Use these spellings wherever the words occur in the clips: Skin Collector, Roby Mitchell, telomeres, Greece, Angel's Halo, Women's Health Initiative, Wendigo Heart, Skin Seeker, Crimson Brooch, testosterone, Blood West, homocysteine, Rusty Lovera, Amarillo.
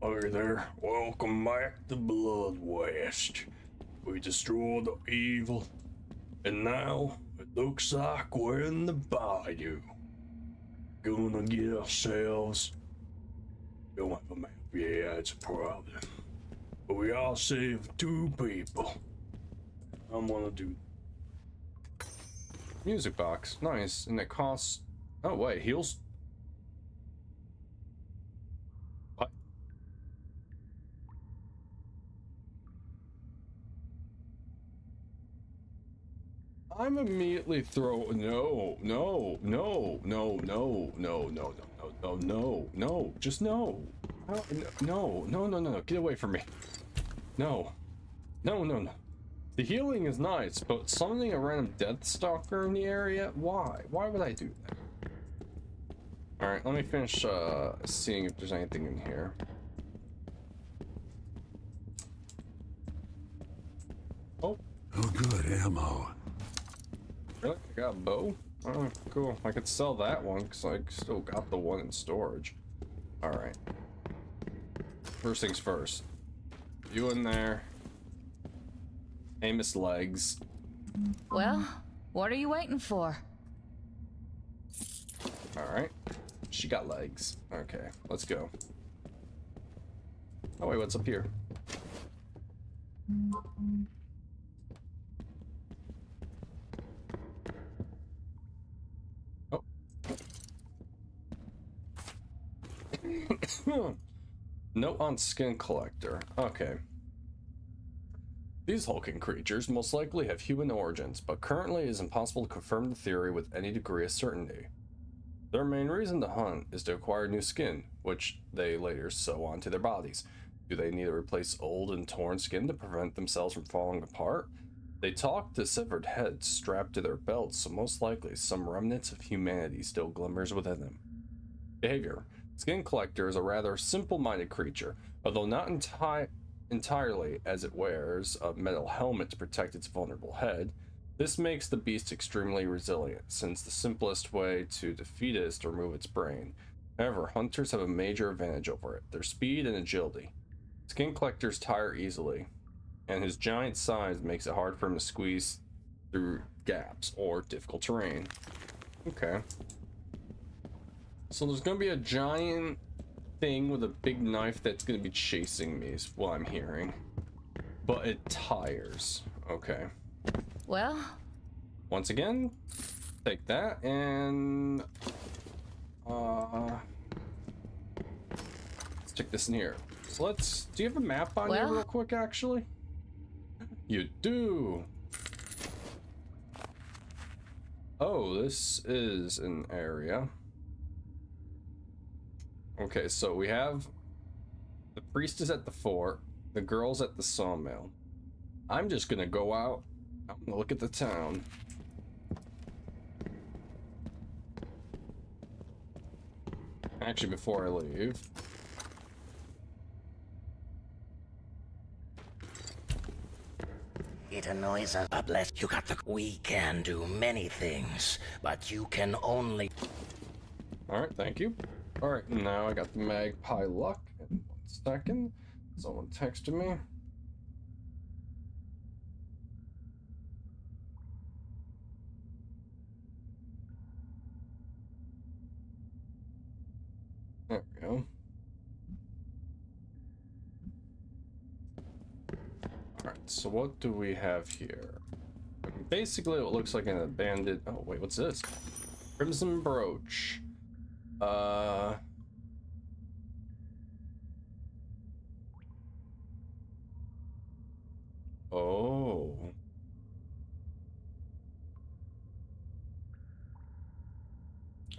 Hey there, welcome back to Blood West. We destroyed the evil, and now it looks like we're in the bayou. Gonna get ourselves... Don't have a map, yeah, it's a problem. But we all saved two people. I'm gonna do... Music box, nice, and it costs... Oh wait, heals? I'm immediately no, get away from me. No. The healing is nice, but summoning a random death stalker in the area, why would I do that? All right, let me finish seeing if there's anything in here. Oh good ammo. Really? I got a bow? Oh, cool. I could sell that one because I still got the one in storage. Alright. First things first. You in there. Amos legs. Well, what are you waiting for? Alright. She got legs. Okay, let's go. Oh, wait, what's up here? Note on Skin Collector. Okay. These hulking creatures most likely have human origins, but currently it is impossible to confirm the theory with any degree of certainty. Their main reason to hunt is to acquire new skin, which they later sew onto their bodies. Do they need to replace old and torn skin to prevent themselves from falling apart? They talk to severed heads strapped to their belts, so most likely some remnants of humanity still glimmers within them. Behavior. Skin Collector is a rather simple-minded creature, although not entirely, as it wears a metal helmet to protect its vulnerable head. This makes the beast extremely resilient, since the simplest way to defeat it is to remove its brain. However, hunters have a major advantage over it, their speed and agility. Skin Collectors tire easily, and his giant size makes it hard for him to squeeze through gaps or difficult terrain. Okay. So there's gonna be a giant thing with a big knife that's gonna be chasing me is what I'm hearing. But it tires. Okay. Well. Once again, take that and let's check this in here. So let's do you have a map on there real quick actually? You do. Oh, this is an area. Okay, so we have the priest is at the fort, the girl's at the sawmill. I'm just gonna go out, I'm gonna look at the town. Actually, before I leave. It annoys us, but you got the... We can do many things, but you can only... Alright, thank you. Alright, now I got the magpie luck in 1 second. Someone texted me. There we go. Alright, so what do we have here? Basically, it looks like an abandoned... Oh, wait, what's this? Crimson Brooch. Oh.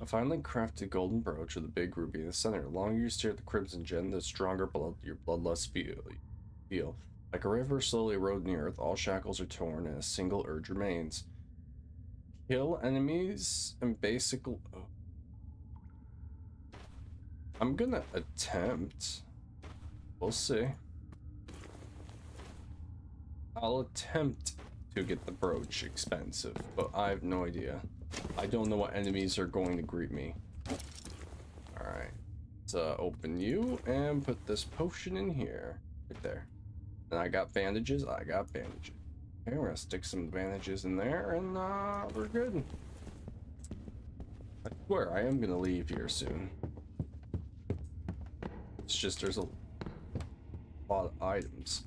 A finely crafted golden brooch with a big ruby in the center. The longer you stare at the crimson gem, the stronger your bloodlust feel. Like a river slowly eroding the earth, all shackles are torn and a single urge remains. Kill enemies and basically... Oh. I'm gonna attempt. We'll see. I'll attempt to get the brooch. Expensive, but I have no idea. I don't know what enemies are going to greet me. All right. Let's open you and put this potion in here. Right there. And I got bandages. I got bandages. Okay, we're gonna stick some bandages in there and we're good. I swear I am gonna leave here soon. It's just there's a lot of items.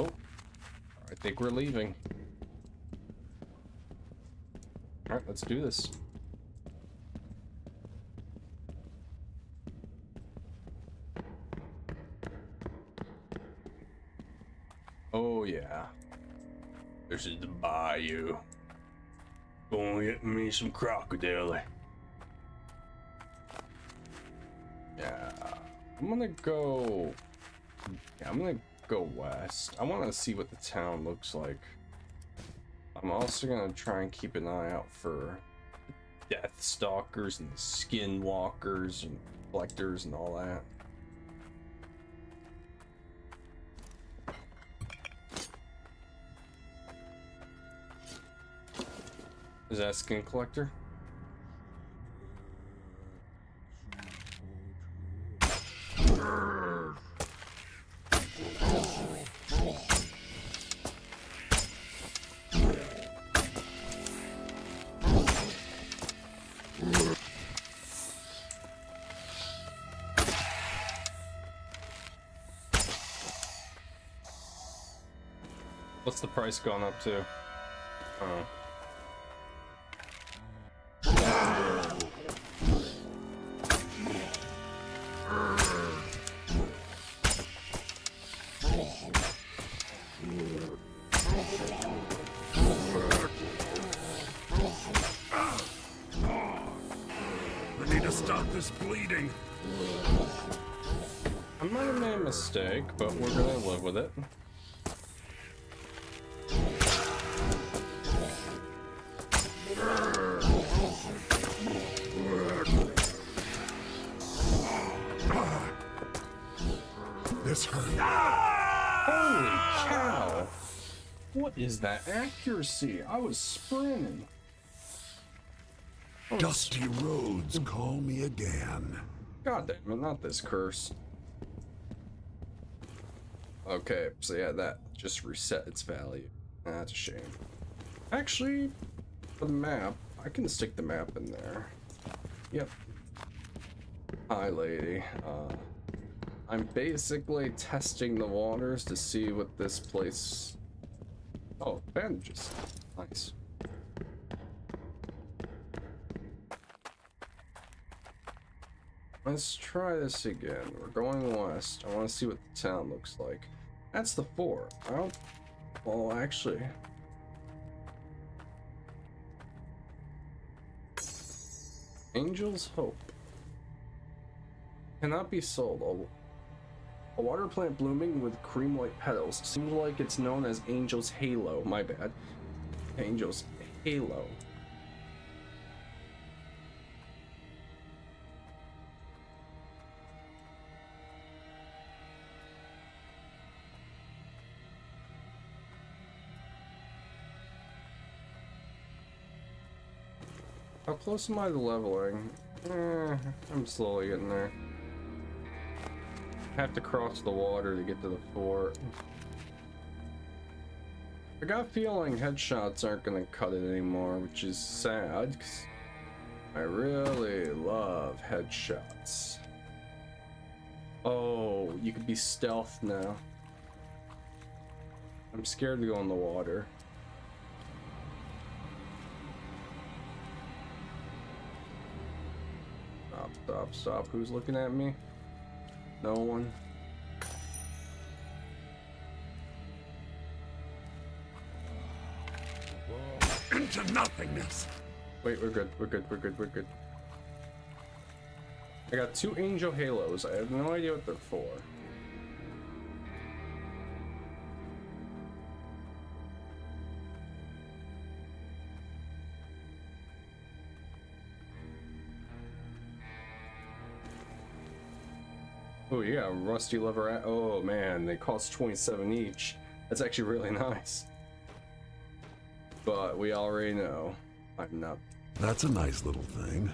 Oh, I think we're leaving. All right, let's do this. Oh yeah, this is the bayou. Gonna get me some crocodile. Yeah, I'm gonna go west. I want to see what the town looks like. I'm also gonna try and keep an eye out for death stalkers and skin walkers and collectors and all that. Is that a skin collector? What's the price gone up to? Oh. But we're gonna live with it. This hurt. Holy cow! What is that accuracy? I was sprinting. Dusty roads, call me again. God damn it, not this curse. Okay, so yeah, that just reset its value. That's a shame. Actually, for the map, I can stick the map in there. Yep. Hi, lady. I'm basically testing the waters to see what this place... Oh, bandages. Nice. Let's try this again. We're going west. I want to see what the town looks like. That's the fort. I don't... Well, actually... Angel's Hope. Cannot be sold. A water plant blooming with cream-white petals. Seems like it's known as Angel's Halo. My bad. Angel's Halo. How close am I to leveling? I'm slowly getting there. I have to cross the water to get to the fort. I got a feeling headshots aren't gonna cut it anymore, which is sad, because I really love headshots. Oh, you could be stealth now. I'm scared to go in the water. Stop, stop. Who's looking at me? No one. Into nothingness. Wait, we're good. We're good. We're good. We're good. I got 2 angel halos. I have no idea what they're for. Oh yeah, Rusty Lovera. Oh man, they cost 27 each. That's actually really nice. But we already know I'm not. That's a nice little thing.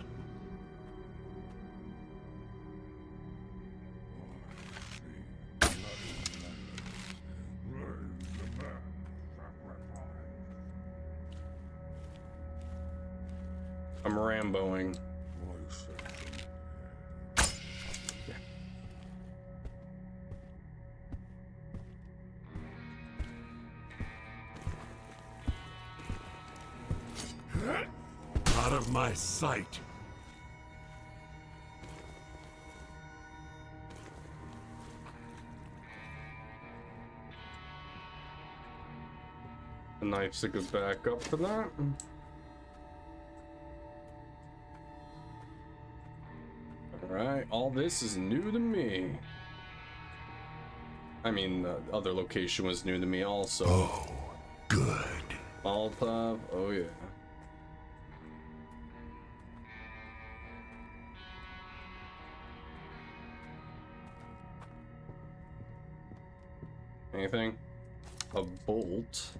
I'm Ramboing. Out of my sight. The knife stick is back up for that. Alright, all this is new to me. I mean, the other location was new to me also. Oh, good. Molotov, oh yeah. Anything? A bolt.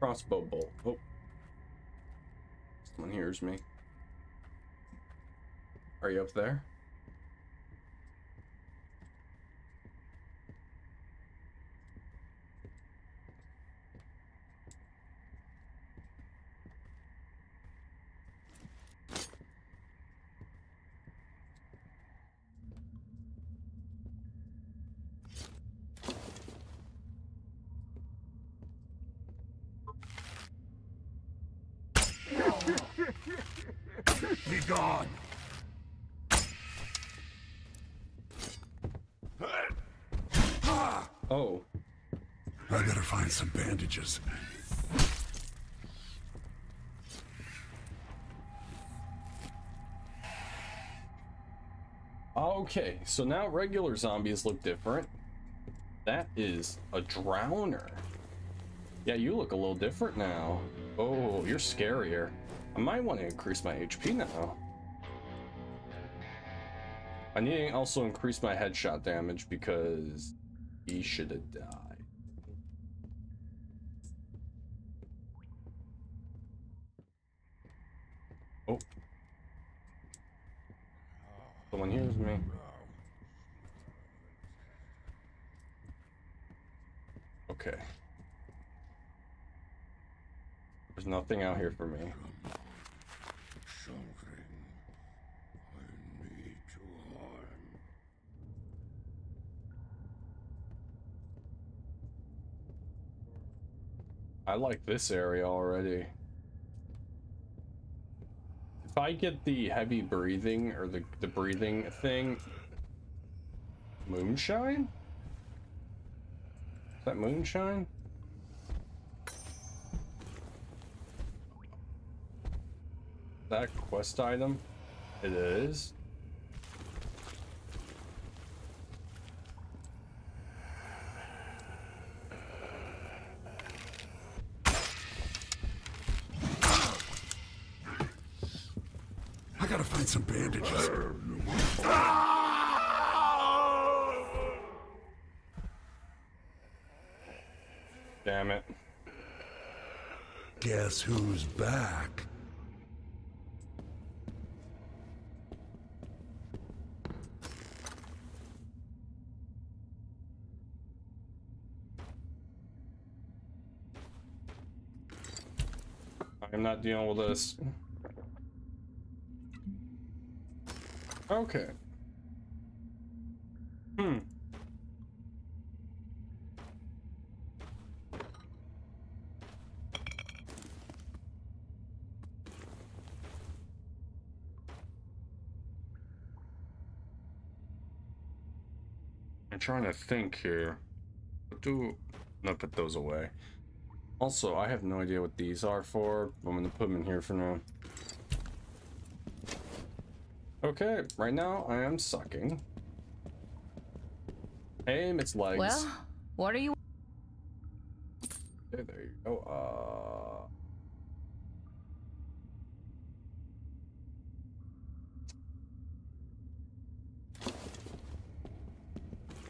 Crossbow bolt. Oh. Someone hears me. Are you up there? Be gone. Oh. I gotta find some bandages. Okay, so now regular zombies look different. That is a drowner. Yeah, you look a little different now. Oh, you're scarier. I might want to increase my HP now. I need to also increase my headshot damage because he should have died. Oh. Someone hears me. Okay. There's nothing out here for me. I like this area already. If I get the heavy breathing or the breathing thing, moonshine? Is that moonshine? Is that a quest item? It is. Some bandages. Damn it. Guess who's back? I'm not dealing with this. Okay. Hmm. I'm trying to think here. Not put those away. Also, I have no idea what these are for. I'm gonna put them in here for now. Okay, right now I am sucking. Aim its legs. Well, what are you? Okay, there you go.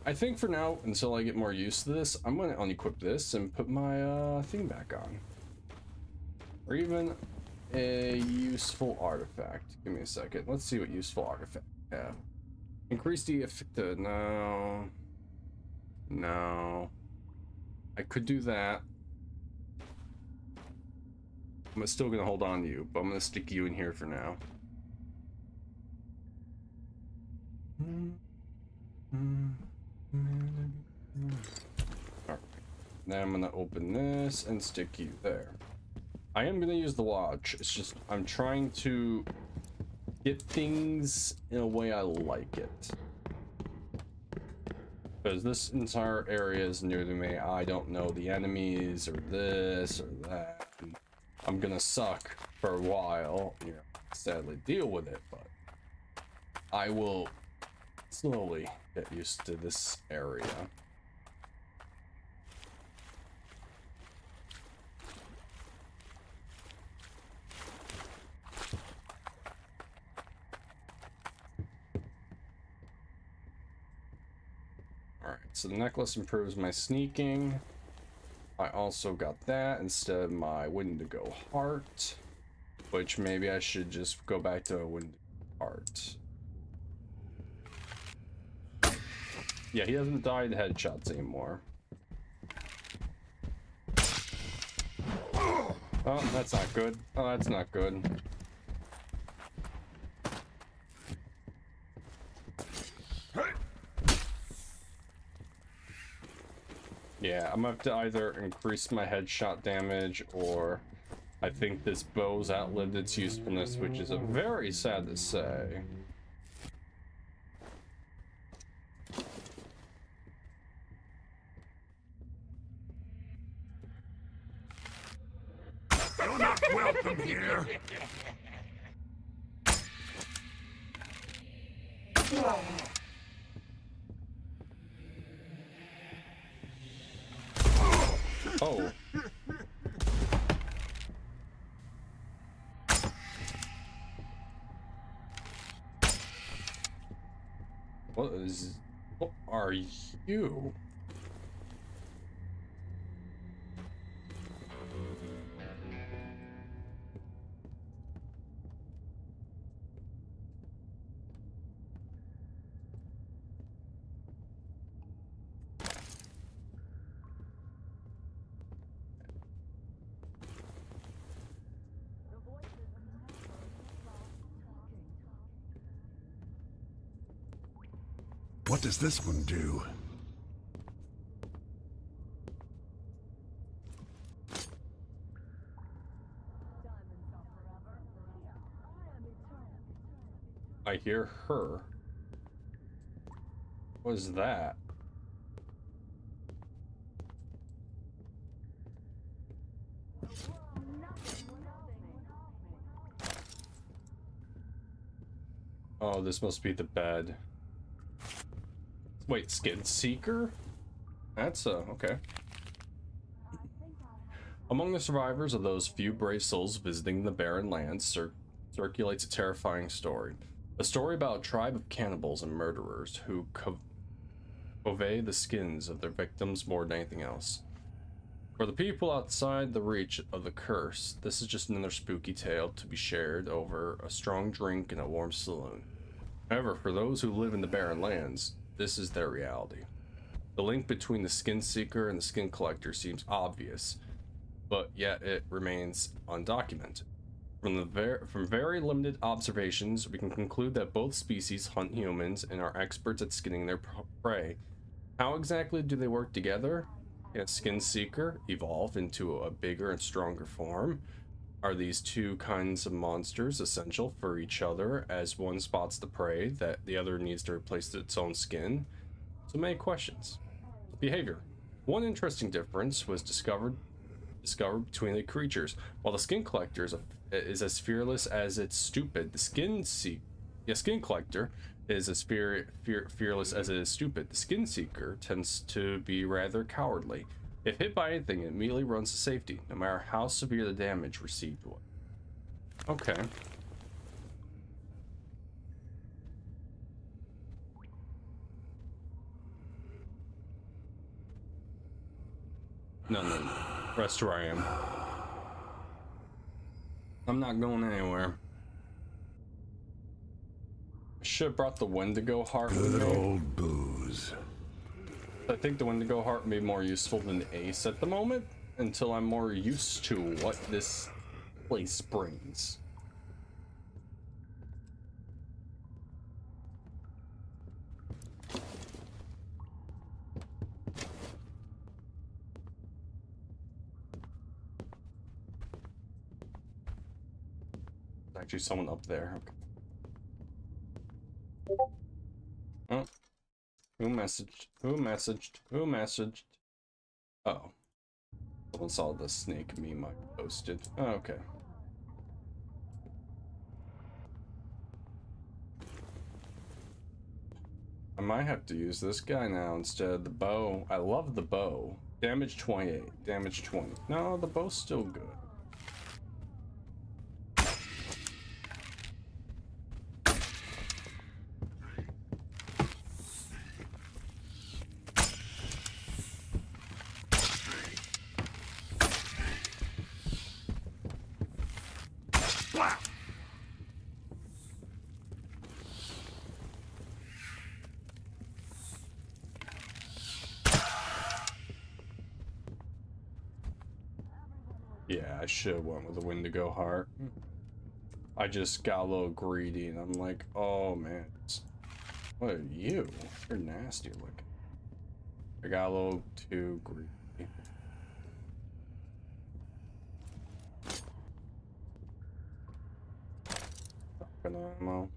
I think for now, until I get more used to this, I'm gonna unequip this and put my thing back on. Or even a useful artifact. Give me a second. Let's see what useful artifact we have. Increase the effect. No. No. I could do that. I'm still going to hold on to you, but I'm going to stick you in here for now. Alright. Now I'm going to open this and stick you there. I am going to use the watch. It's just I'm trying to get things in a way I like it. Because this entire area is new to me. I don't know the enemies or this or that. I'm going to suck for a while, you know, sadly deal with it, but I will slowly get used to this area. Alright, so the necklace improves my sneaking. I also got that instead of my Wendigo Heart, which maybe I should just go back to a Wendigo Heart. Yeah, he doesn't die to headshots anymore. Oh, that's not good. Oh, that's not good. Yeah, I'm gonna have to either increase my headshot damage, or I think this bow's outlived its usefulness, which is a very sad to say. You're not welcome here. Oh. What are you? What does this one do? I hear her. What is that? Oh, this must be the bed. Wait, Skin Seeker? That's okay. Among the survivors of those few brave souls visiting the barren lands circulates a terrifying story. A story about a tribe of cannibals and murderers who covet the skins of their victims more than anything else. For the people outside the reach of the curse, this is just another spooky tale to be shared over a strong drink in a warm saloon. However, for those who live in the barren lands, this is their reality. The link between the Skin Seeker and the Skin Collector seems obvious, but yet it remains undocumented. From very limited observations, we can conclude that both species hunt humans and are experts at skinning their prey. How exactly do they work together? Can Skin Seeker evolve into a bigger and stronger form? Are these two kinds of monsters essential for each other, as one spots the prey that the other needs to replace its own skin? So many questions. Behavior. One interesting difference was discovered between the creatures. While the Skin Collector is as fearless as it's stupid, the Skin Collector is as fearless as it is stupid. The Skin Seeker tends to be rather cowardly. If hit by anything, it immediately runs to safety, no matter how severe the damage received was. Okay. No, no, no. Rest where I am. I'm not going anywhere. Should have brought the Wendigo Heart with me. Old booze. I think the Wendigo Heart may be more useful than the Ace at the moment, until I'm more used to what this place brings. There's actually someone up there. Okay. Oh. Who messaged? Who messaged? Who messaged? Oh. Someone saw the snake meme I posted. Oh, okay. I might have to use this guy now instead of the bow. I love the bow. Damage 28. Damage 20. No, the bow's still good. I should have went with the Wendigo Heart. I just got a little greedy and I'm like, oh man, what are you? You're nasty looking. I got a little too greedy. Ammo.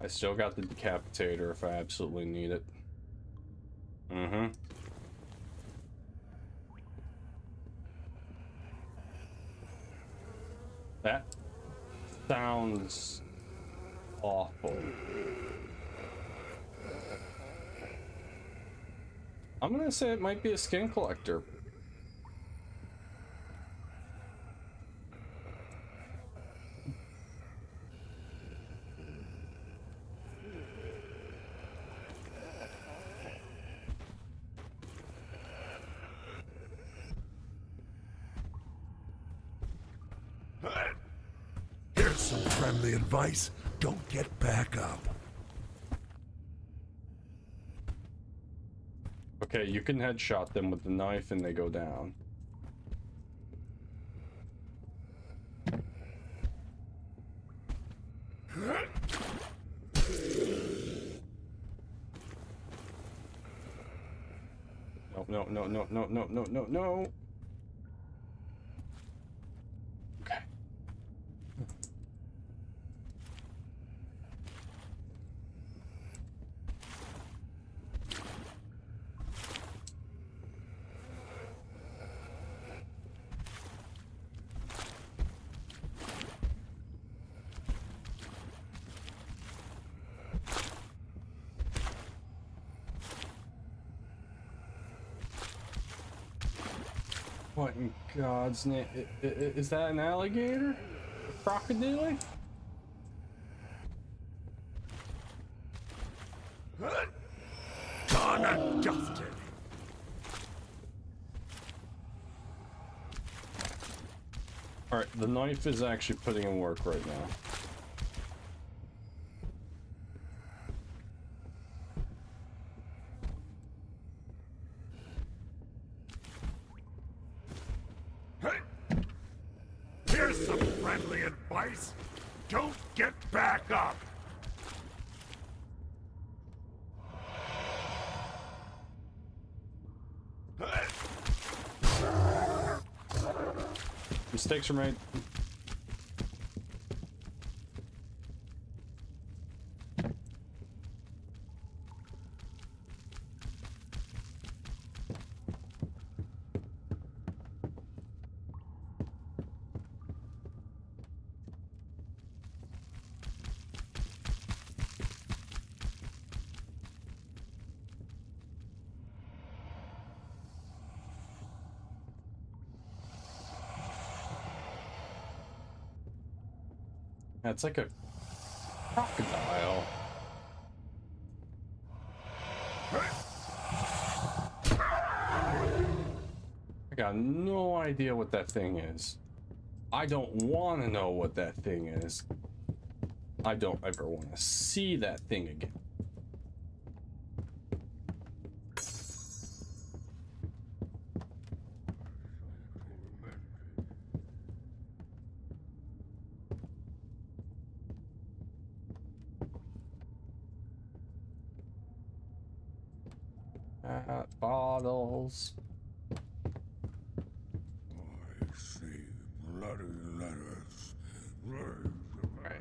I still got the decapitator if I absolutely need it. Mm-hmm. That sounds awful. I'm gonna say it might be a skin collector. Advice, don't get back up. Okay, you can headshot them with the knife and they go down. No, no, no, no, no, no, no, no. What in God's name? Is that an alligator? A crocodile? Done and dusted. Alright, the knife is actually putting in work right now. Mistakes are made. It's like a crocodile. I got no idea what that thing is. I don't want to know what that thing is. I don't ever want to see that thing again. Bottles. I see bloody letters. Alright.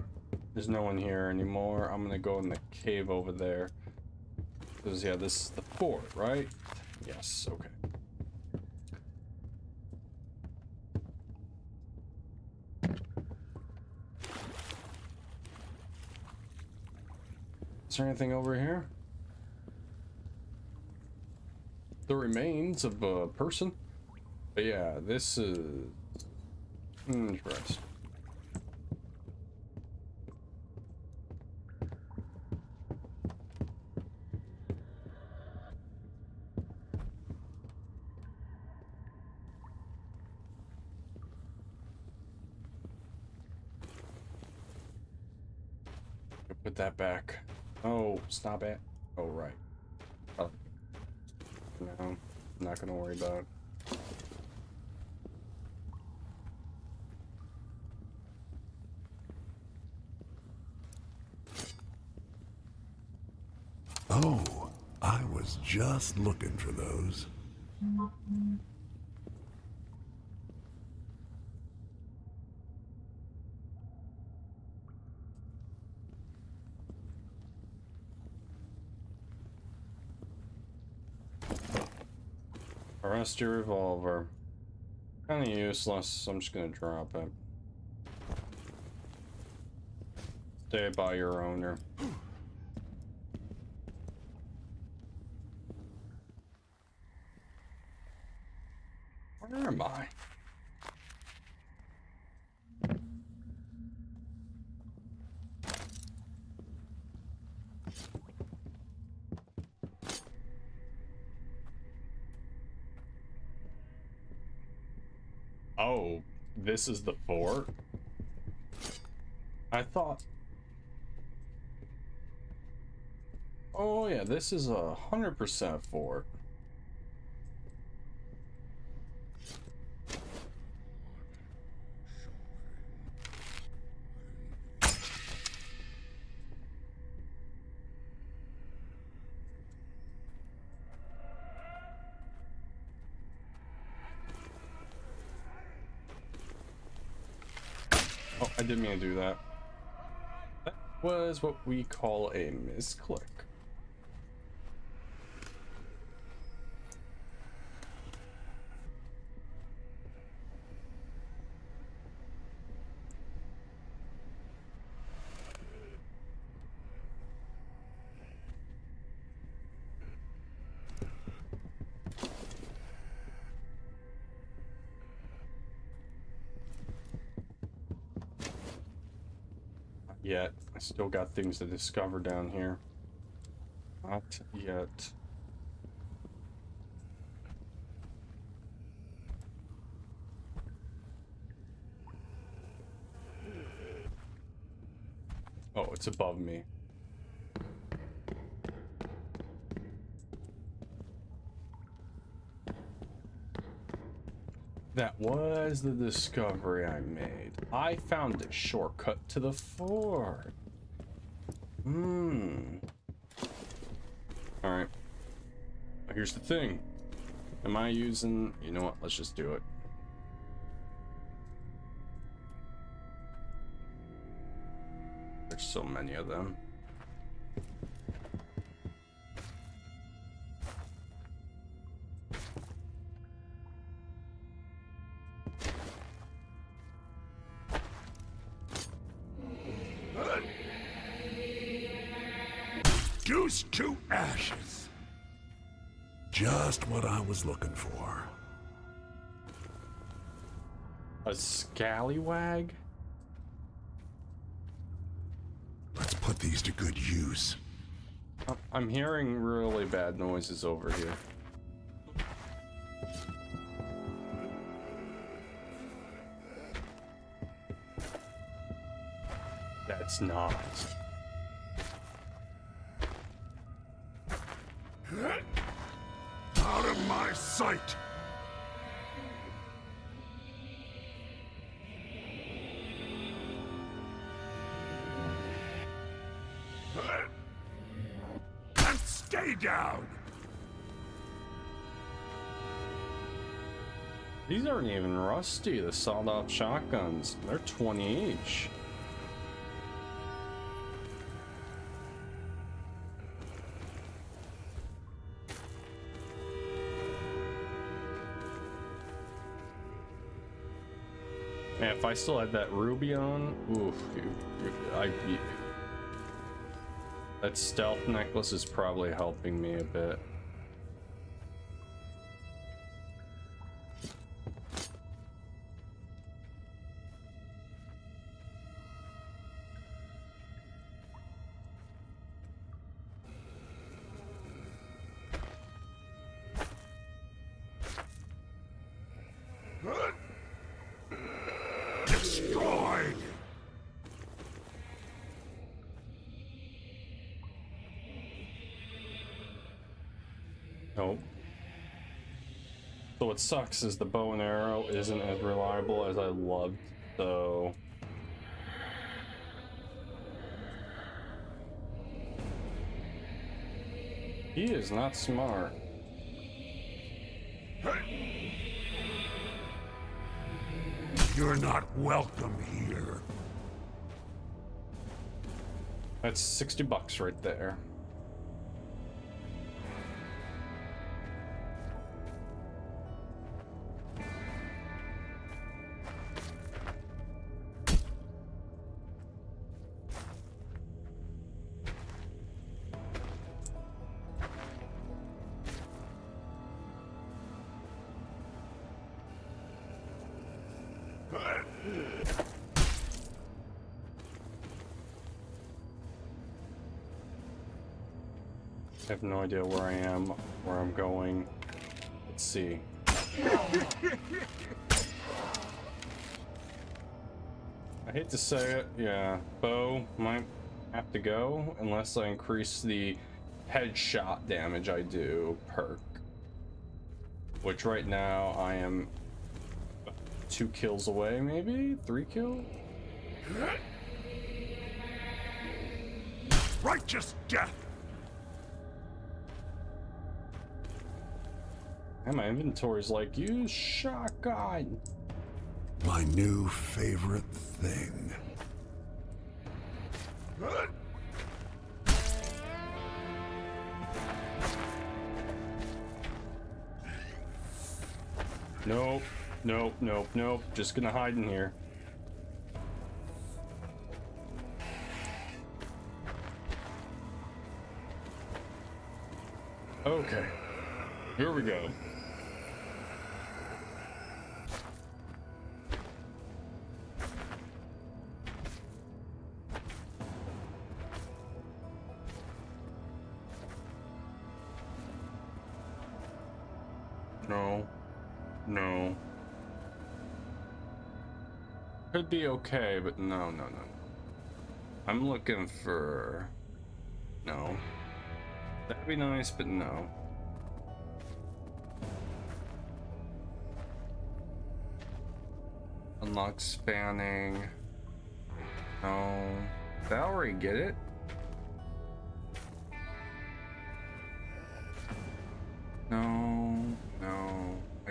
There's no one here anymore. I'm gonna go in the cave over there. Because yeah, this is the fort, right? Yes, okay. Is there anything over here? The remains of a person. But yeah, this is interesting. Put that back. Oh, stop it. Oh, right. No, I'm not gonna worry about it. Oh, I was just looking for those. Rusty revolver. Kind of useless, so I'm just gonna drop it. Stay by your owner. Where am I? Oh, this is the fort? I thought... Oh yeah, this is 100% fort. I didn't mean to do that. That was what we call a misclick. Yet I still got things to discover down here. Not yet. Oh, it's above me. That was the discovery I made. I found a shortcut to the fort. Alright. Here's the thing. Am I using... You know what? Let's just do it. There's so many of them. To ashes. Just what I was looking for. A scallywag? Let's put these to good use. I'm hearing really bad noises over here. That's not. Out of my sight! And stay down! These aren't even rusty, the sawed-off shotguns. They're 20 each. Man, if I still had that ruby on, oof, dude, that stealth necklace is probably helping me a bit. What sucks is the bow and arrow isn't as reliable as I loved, so... He is not smart. You're not welcome here. That's 60 bucks right there. I have no idea where I am, where I'm going. Let's see. I hate to say it, yeah, bow might have to go unless I increase the headshot damage I do perk. Which right now I am 2 kills away, maybe? 3 kills? Righteous death! And my inventory's like, use shotgun. My new favorite thing. Nope, nope, nope, nope. Just gonna hide in here. Okay, here we go. No. Could be okay, but no. I'm looking for... No. That'd be nice, but no. Unlock spanning. No. Did I already get it?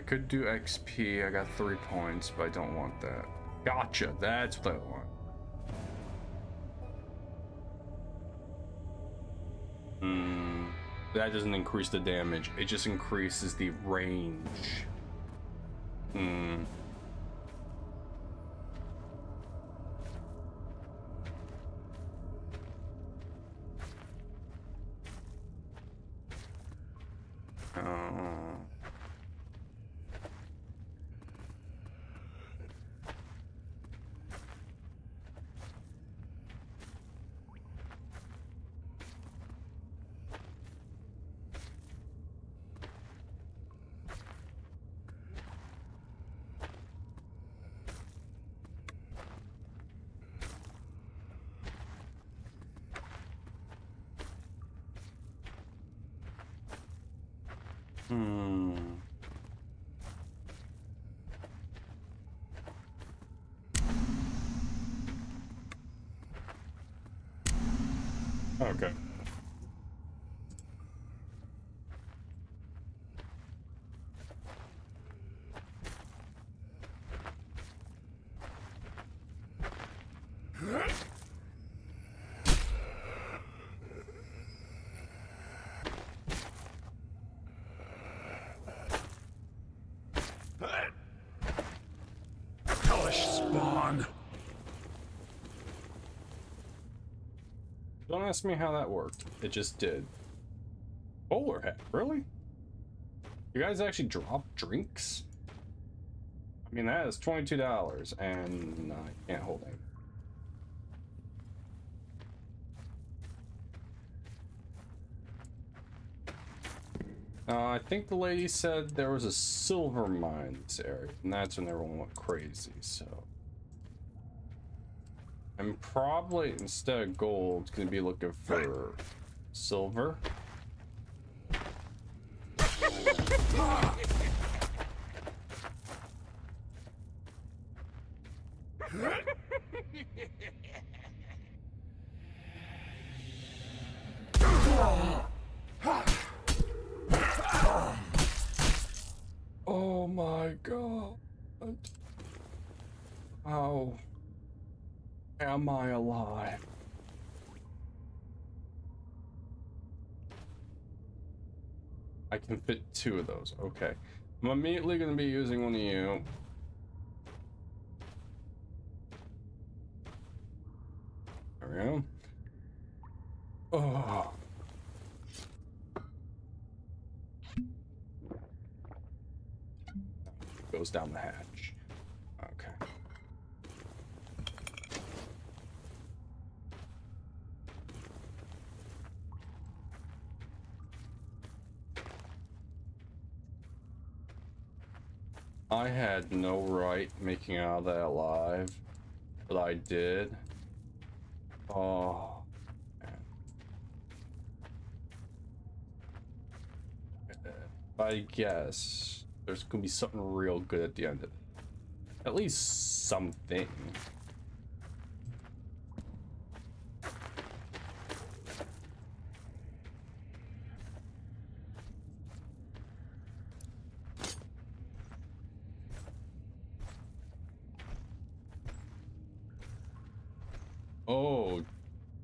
Could do XP. I got 3 points, but I don't want that. Gotcha. That's what I want. That doesn't increase the damage. It just increases the range. Okay. Don't ask me how that worked. It just did. Bowler hat, really? You guys actually drop drinks? I mean, that is $22, and I can't hold anything. I think the lady said there was a silver mine in this area, and that's when everyone went crazy, so... I'm probably, instead of gold, gonna be looking for silver. Oh my god. Ow. Am I alive? I can fit two of those. Okay. I'm immediately going to be using one of you. There we go. Oh. Goes down the hatch. Okay. I had no right making out of that alive, but I did. Oh, man. I guess there's gonna be something real good at the end of it. At least something.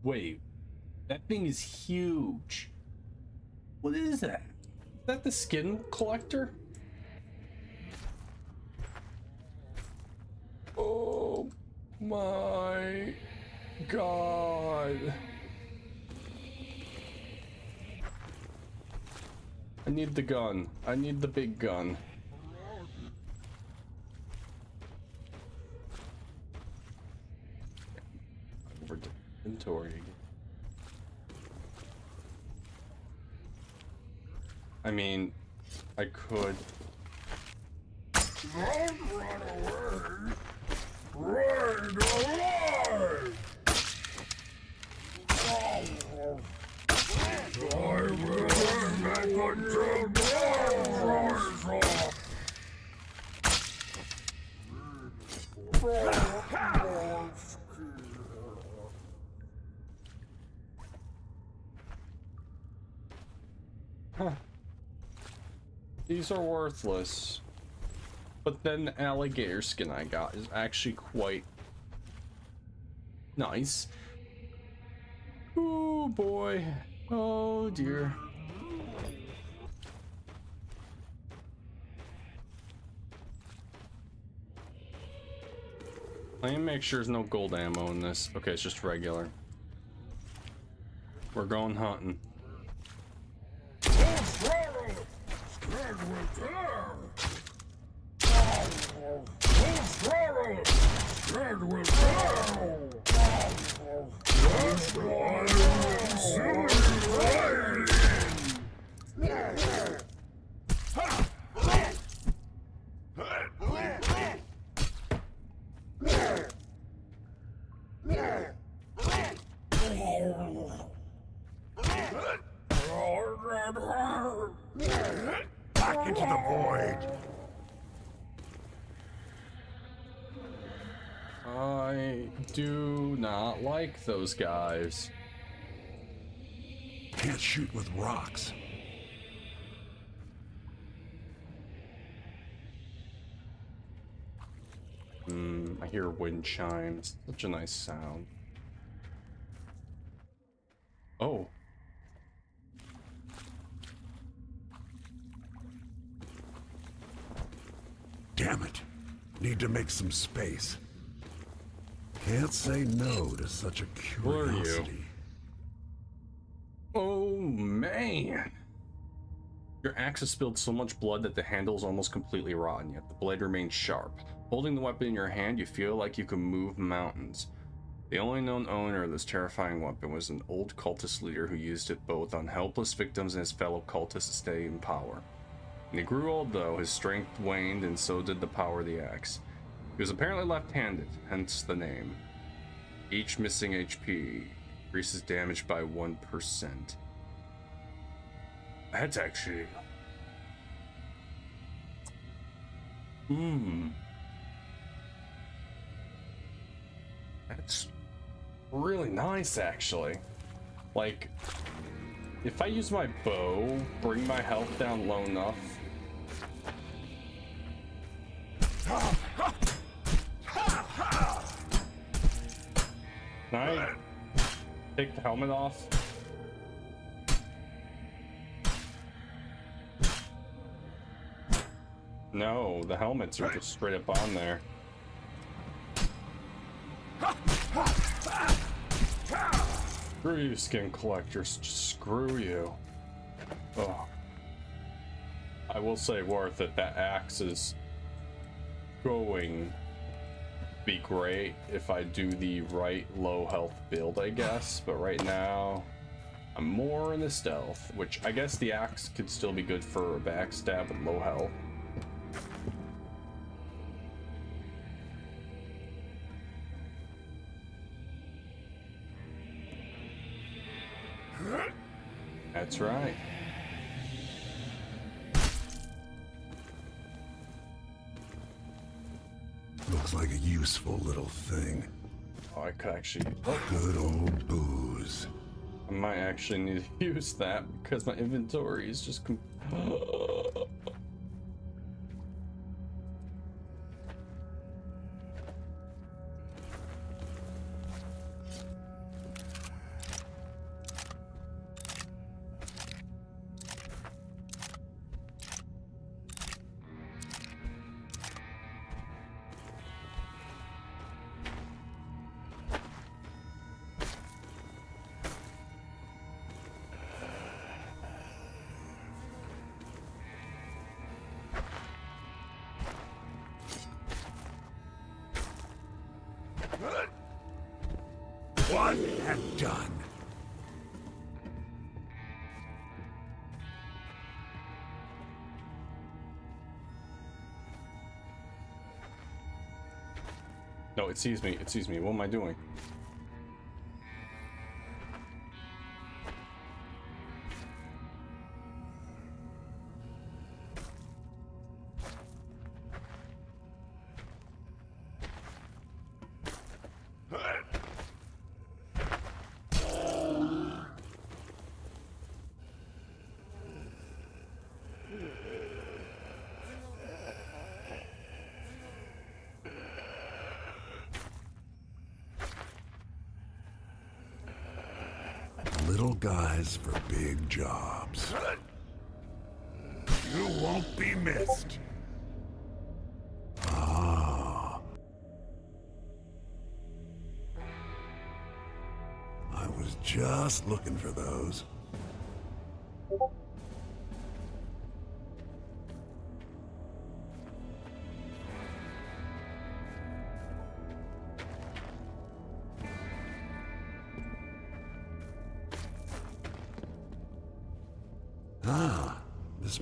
Wait, that thing is huge. What is that? Is that the Skin Collector? Oh my god. I need the gun. I need the big gun. I mean, I could. Don't run away. Run away. I will make until dawn rise off. Huh. These are worthless, but then the alligator skin I got is actually quite nice. Oh boy, oh dear. Let me make sure there's no gold ammo in this. Okay, it's just regular. We're going hunting. void. I do not like those guys. Can't shoot with rocks. I hear wind chimes. Such a nice sound. Oh. Damn it. Need to make some space. Can't say no to such a curiosity. Oh, man. Your axe has spilled so much blood that the handle is almost completely rotten, yet the blade remains sharp. Holding the weapon in your hand, you feel like you can move mountains. The only known owner of this terrifying weapon was an old cultist leader who used it both on helpless victims and his fellow cultists to stay in power. When he grew old, though, his strength waned, and so did the power of the axe. He was apparently left-handed, hence the name. Each missing HP increases damage by 1%. That's actually... That's really nice, actually. Like, if I use my bow, bring my health down low enough. Can I take the helmet off? No, the helmets are just straight up on there. Screw you, skin collectors. Just screw you. Oh. I will say, worth it. That axe is going to be great if I do the right low health build, I guess. But right now, I'm more in the stealth, which I guess the axe could still be good for a backstab and low health. That's right. Looks like a useful little thing. Oh, I could actually... Good old booze. I might actually need to use that because my inventory is just... No, it sees me. It sees me. What am I doing? Little guys for big jobs. You won't be missed. Ah. I was just looking for those.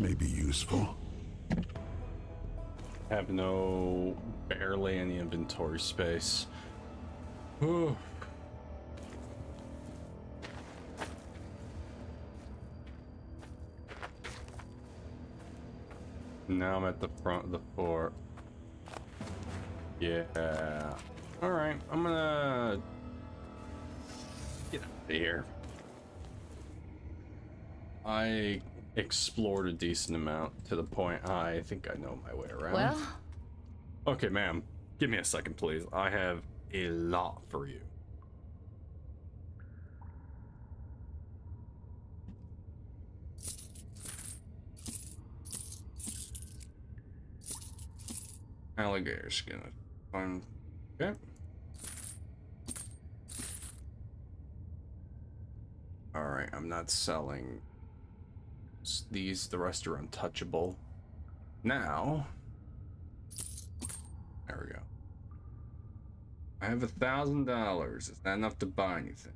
May be useful. Have no, barely any inventory space. Whew. Now I'm at the front of the fort. Yeah. Alright, I'm gonna get out of here. I explored a decent amount to the point I think I know my way around. Well. Okay, ma'am. Give me a second, please. I have a lot for you. Alligator skin. Okay. Alright, I'm not selling these. The rest are untouchable. Now, there we go. I have $1,000. It's not enough to buy anything.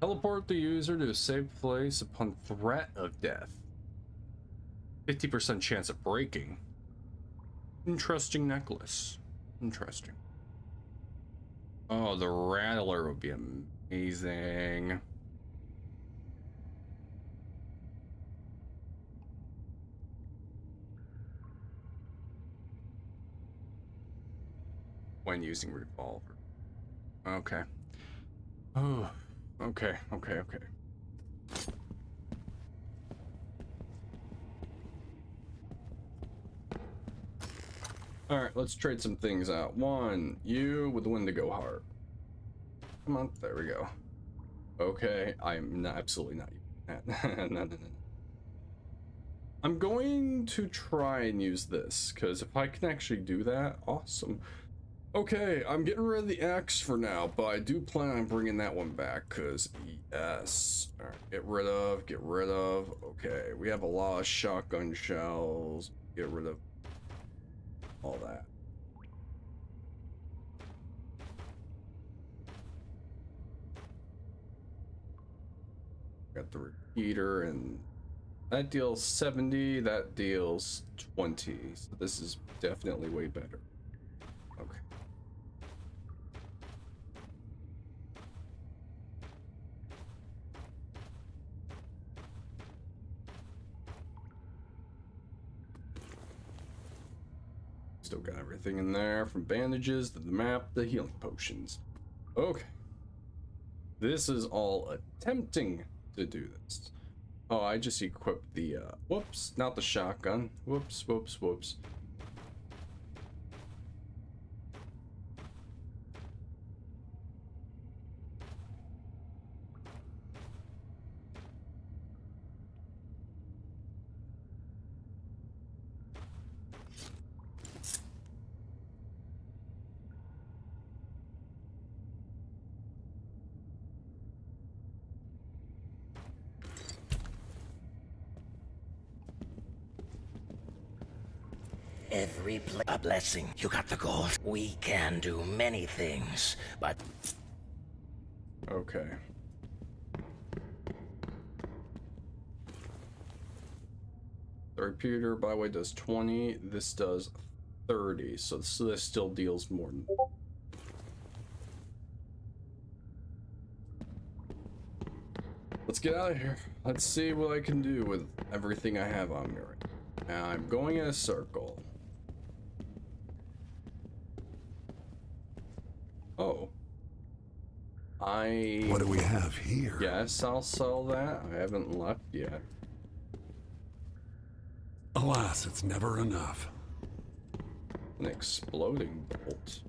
Teleport the user to a safe place upon threat of death. 50% chance of breaking. Interesting necklace. Interesting. Oh, the rattler would be amazing. When using revolver. Okay. Oh. Okay, okay, okay. All right, let's trade some things out. One, you with Wendigo Heart. Come on, there we go. Okay, I'm not, absolutely not using that. No. I'm going to try and use this, because if I can actually do that, awesome. Okay, I'm getting rid of the axe for now, but I do plan on bringing that one back, because yes. All right, get rid of. Okay, we have a lot of shotgun shells. Get rid of all that. Got the repeater, and that deals 70, that deals 20. So this is definitely way better. Okay. Still got everything in there, from bandages to the map, the healing potions. Okay. This is all attempting to do this. Oh, I just equipped the, whoops, not the shotgun. Whoops, whoops, whoops. Every blessing. You got the gold. We can do many things, but... Okay. The repeater, by the way, does 20. This does 30, so this still deals more than... Let's get out of here. Let's see what I can do with everything I have on me right now. I'm going in a circle. Oh, what do we have here? Yes, I'll sell that. I haven't left yet. Alas, it's never enough. An exploding bolt.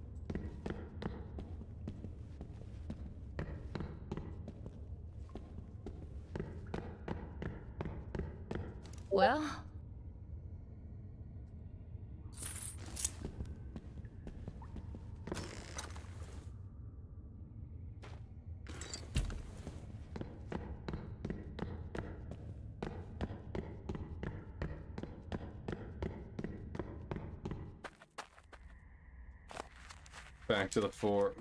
Well. Back to the fort.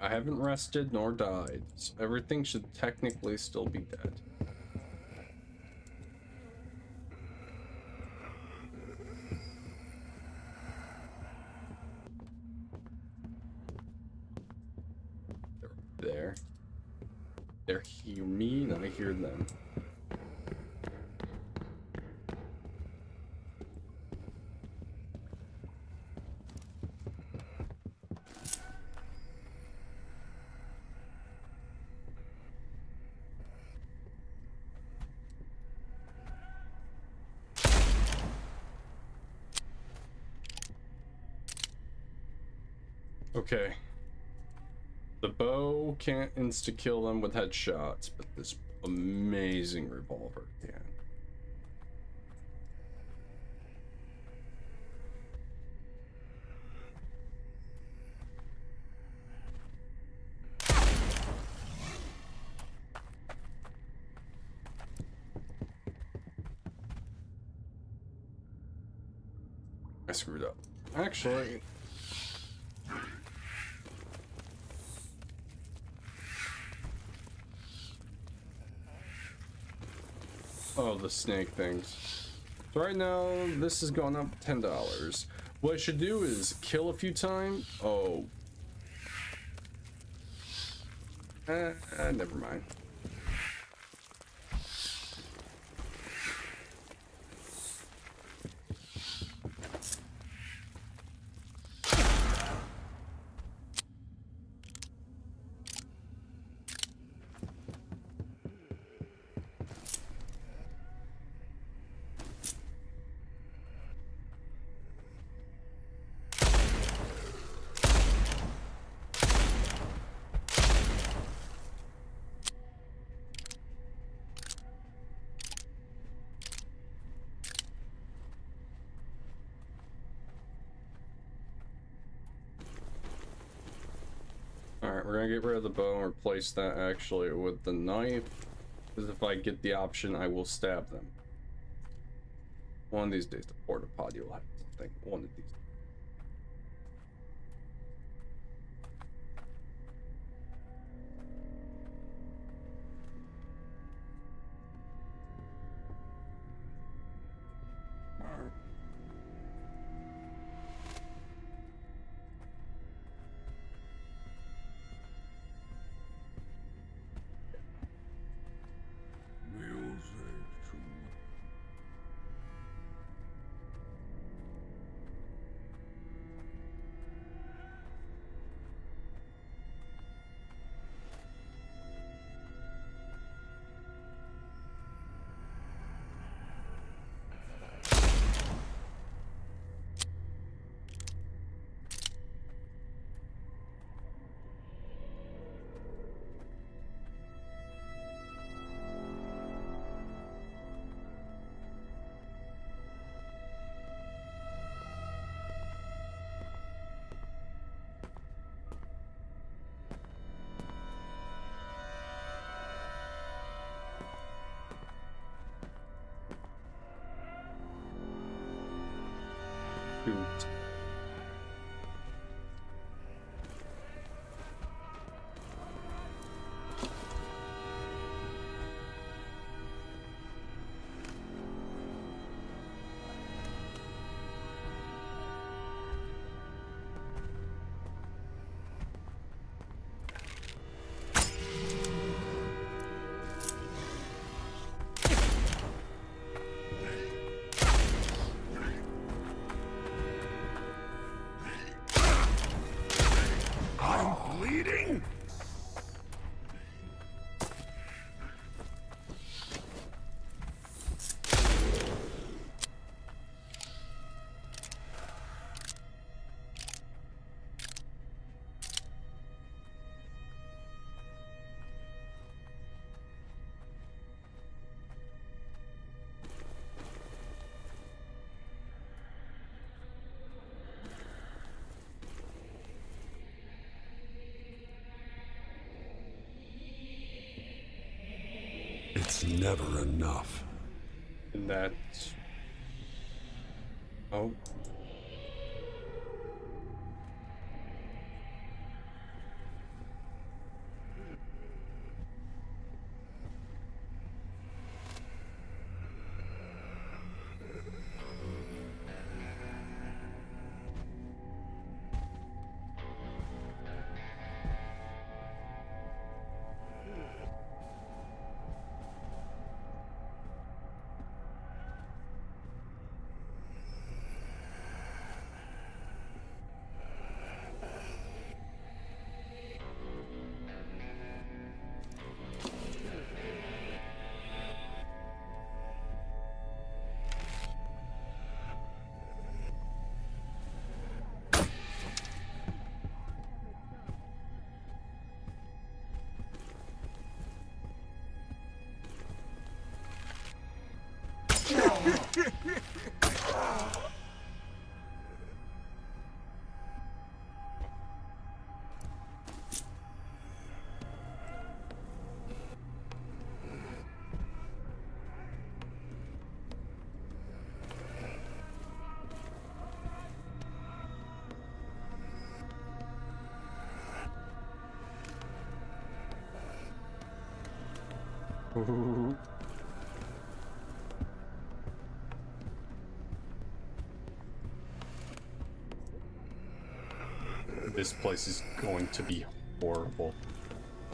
I haven't rested nor died, so everything should technically still be dead. They're there. They hear me and I hear them. Okay, the bow can't insta-kill them with headshots, but this amazing revolver can. I screwed up. Actually... Oh, the snake things. So right now, this is going up $10. What I should do is kill a few times. Oh. Never mind. We're gonna get rid of the bow and replace that actually with the knife, because if I get the option, I will stab them. One of these days, the porta potty will have something. One of these. It's never enough. And that's... Oh. This place is going to be horrible.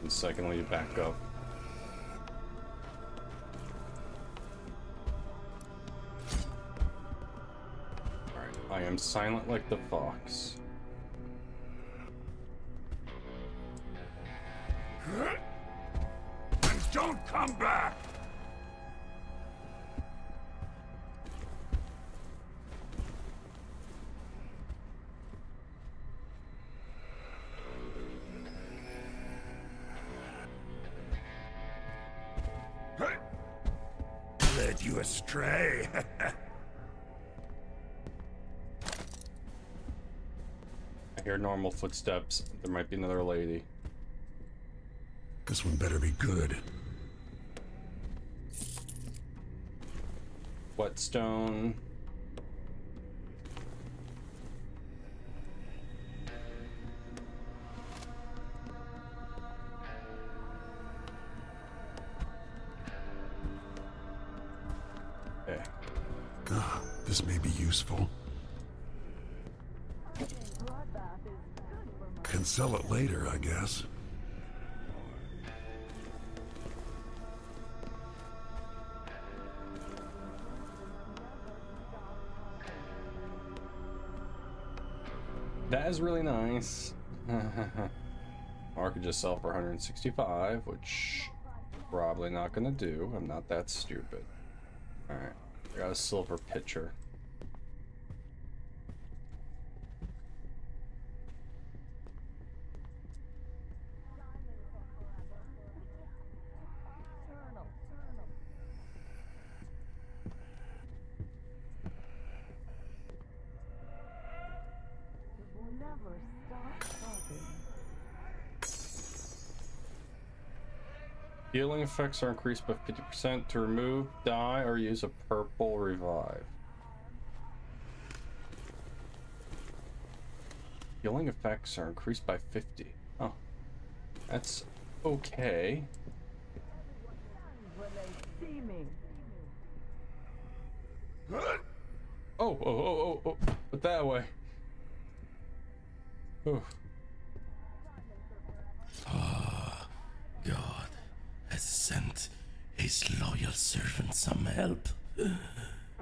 And secondly, back up. Alright, I am silent like the fox. Don't come back! Led you astray. I hear normal footsteps. There might be another lady. This one better be good. Whetstone. Okay. Ah, this may be useful. Can sell it later, I guess. That is really nice. Or I could just sell for 165, which probably not gonna do. I'm not that stupid. Alright, I got a silver pitcher. Healing effects are increased by 50% to remove, die, or use a purple revive. Healing effects are increased by 50. Oh, that's okay. Oh, put that away. Oof. Ah, God has sent his loyal servant some help.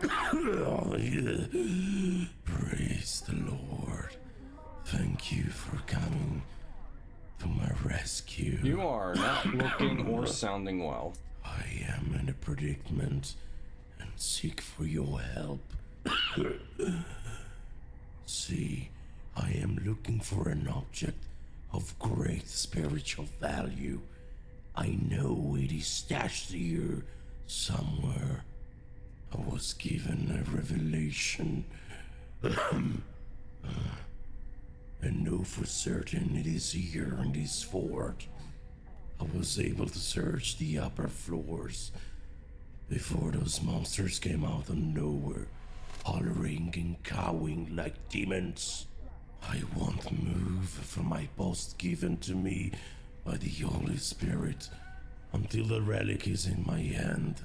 Praise the Lord. Thank you for coming to my rescue. You are not looking or sounding well. I am in a predicament and seek for your help. See, I am looking for an object of great spiritual value. I know it is stashed here somewhere. I was given a revelation. I know for certain it is here in this fort. I was able to search the upper floors before those monsters came out of nowhere, hollering and cowing like demons. I won't move from my post given to me by the Holy Spirit until the relic is in my hand.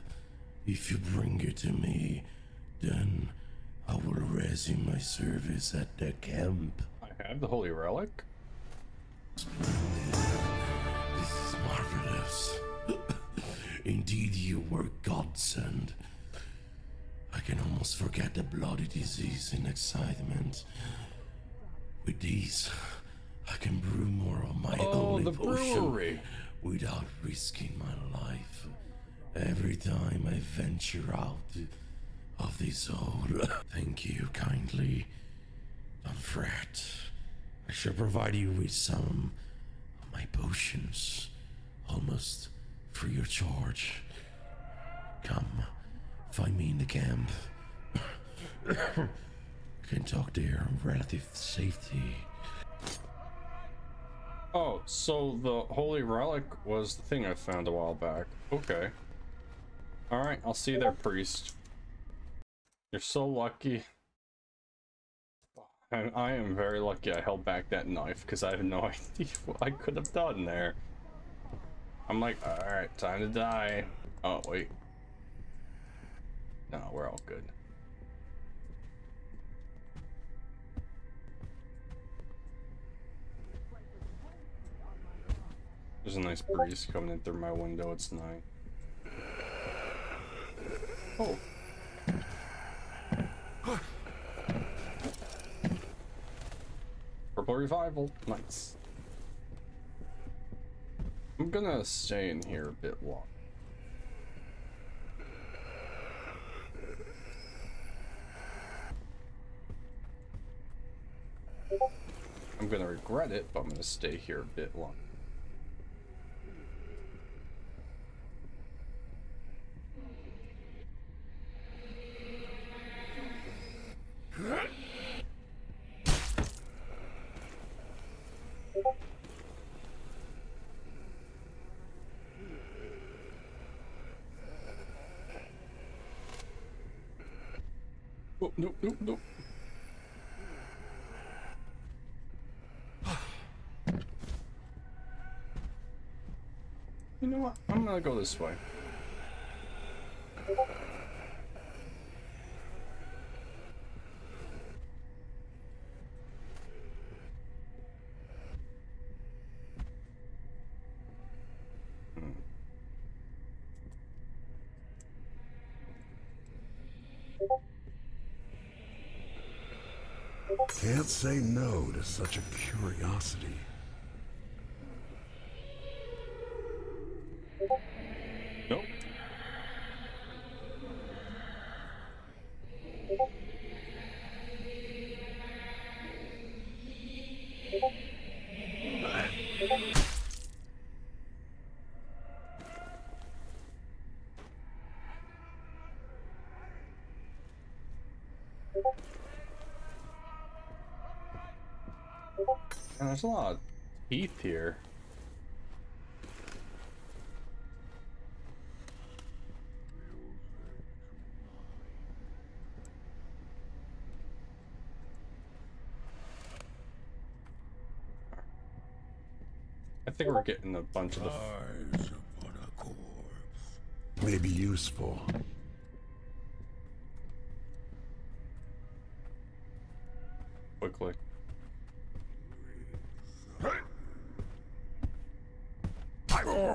If you bring it to me, then I will resume my service at the camp. I have the holy relic. This is marvelous. Indeed, you were godsend. I can almost forget the bloody disease in excitement. With these, I can brew more of my only potion brewery without risking my life. Every time I venture out of this hole. Thank you kindly. Don't fret. I shall provide you with some of my potions, almost free of charge. Come, find me in the camp. Can talk there on relative safety. Oh, so the holy relic was the thing I found a while back. Okay. Alright, I'll see you there, priest. You're so lucky. And I am very lucky I held back that knife, because I have no idea what I could have done there. I'm like, alright, time to die. Oh, wait. No, we're all good. There's a nice breeze coming in through my window. It's night. Oh. Purple revival. Nice. I'm gonna stay in here a bit longer. I'm gonna regret it, but I'm gonna stay here a bit longer. Oh, nope, nope, nope. You know what? I'm gonna go this way. Can't say no to such a curiosity. Nope. There's a lot of teeth here. I think we're getting a bunch of the eyes upon a corpse may be useful. Quickly.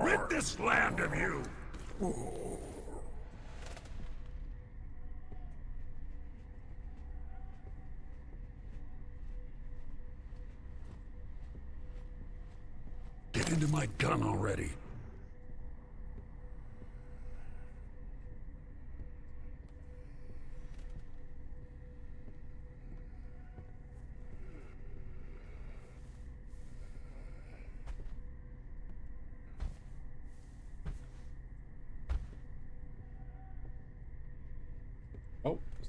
Rid this land of you. Get into my gun already.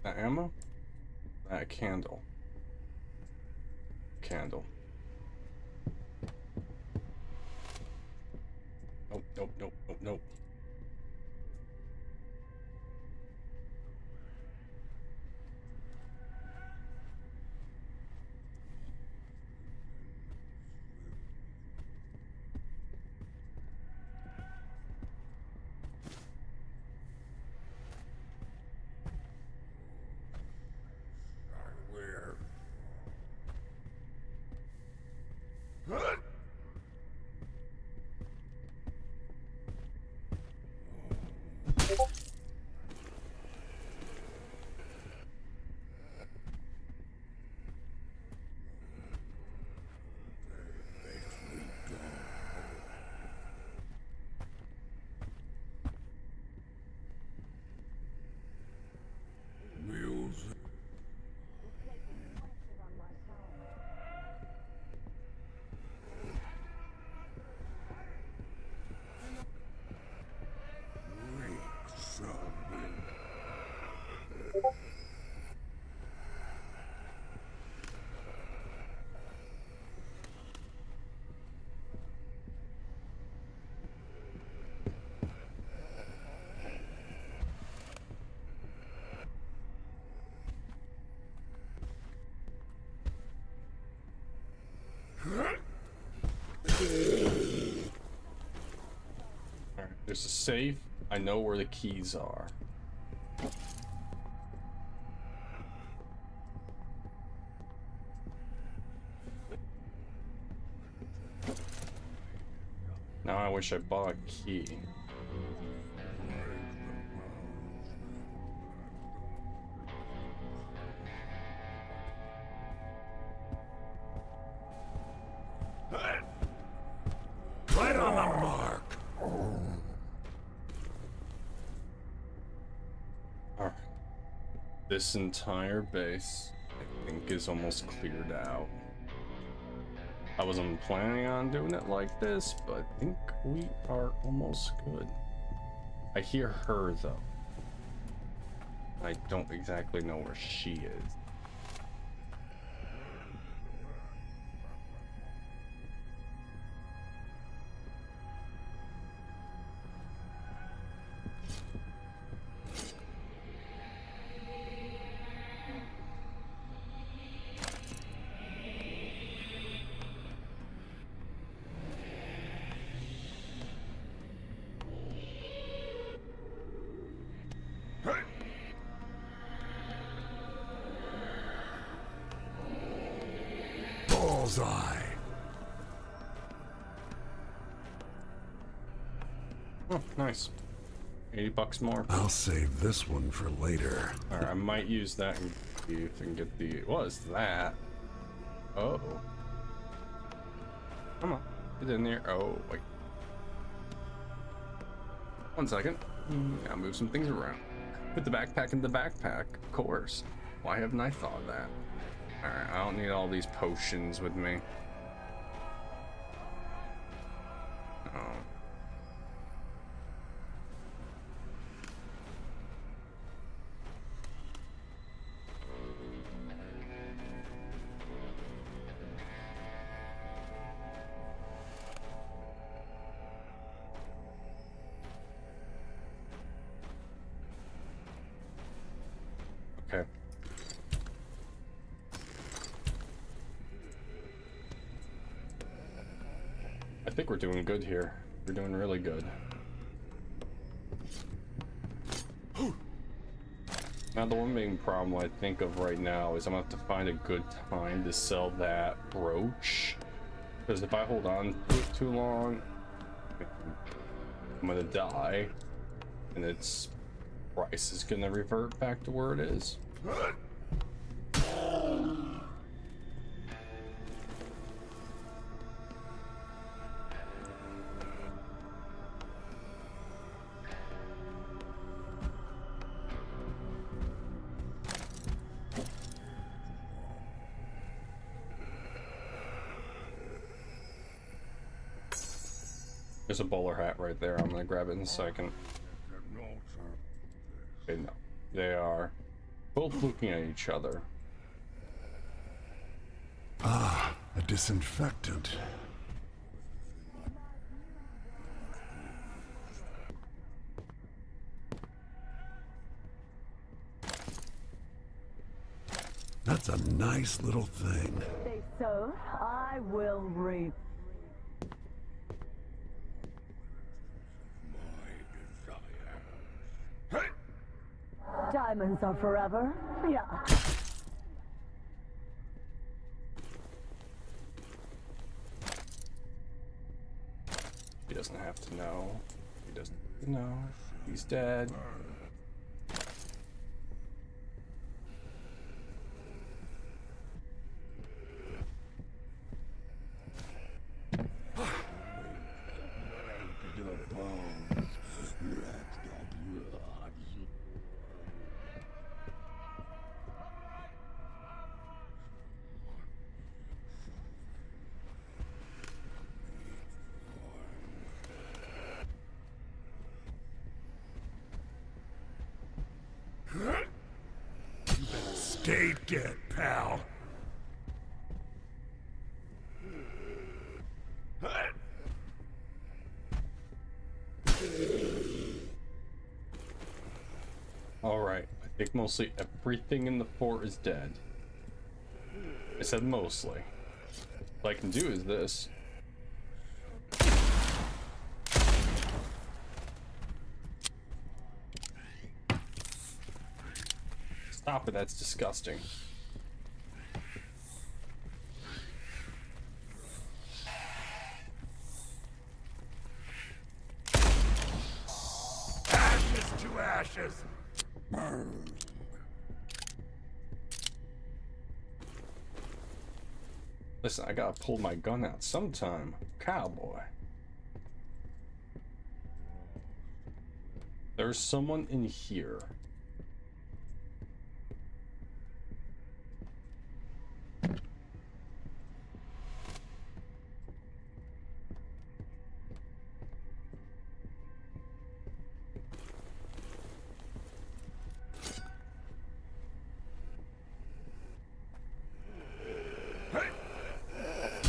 That ammo? That candle. Candle. Nope, nope, nope, nope, nope. There's a safe. I know where the keys are. Now I wish I bought a key. This entire base, I think, is almost cleared out. I wasn't planning on doing it like this, but I think we are almost good. I hear her, though. I don't exactly know where she is. Oh, nice. $80 more. I'll save this one for later. Alright, I might use that and get the... What is that? Oh. Come on. Get in there. Oh, wait. 1 second. Gotta move some things around. Put the backpack in the backpack, of course. Why haven't I thought of that? Alright, I don't need all these potions with me. Oh. Okay. I think we're doing good here. We're doing really good. Now the one main problem I think of right now is I'm gonna have to find a good time to sell that brooch. Because if I hold on to it too long, I'm gonna die. And its price is gonna revert back to where it is. There's a bowler hat right there. I'm gonna grab it in a second. Okay, no. They are both looking at each other. Ah, a disinfectant. That's a nice little thing. Say so, I will reap. Diamonds are forever. Yeah. He doesn't have to know. He doesn't know. He's dead. Stay dead, pal. Alright, I think mostly everything in the fort is dead. I said mostly. What I can do is this. Stop it, that's disgusting. Ashes to ashes! Burn. Listen, I gotta pull my gun out sometime. Cowboy. There's someone in here.